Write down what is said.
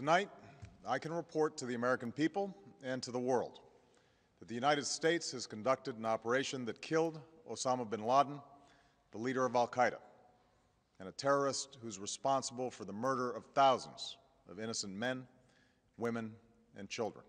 Tonight, I can report to the American people and to the world that the United States has conducted an operation that killed Osama bin Laden, the leader of Al Qaeda, and a terrorist who's responsible for the murder of thousands of innocent men, women, and children.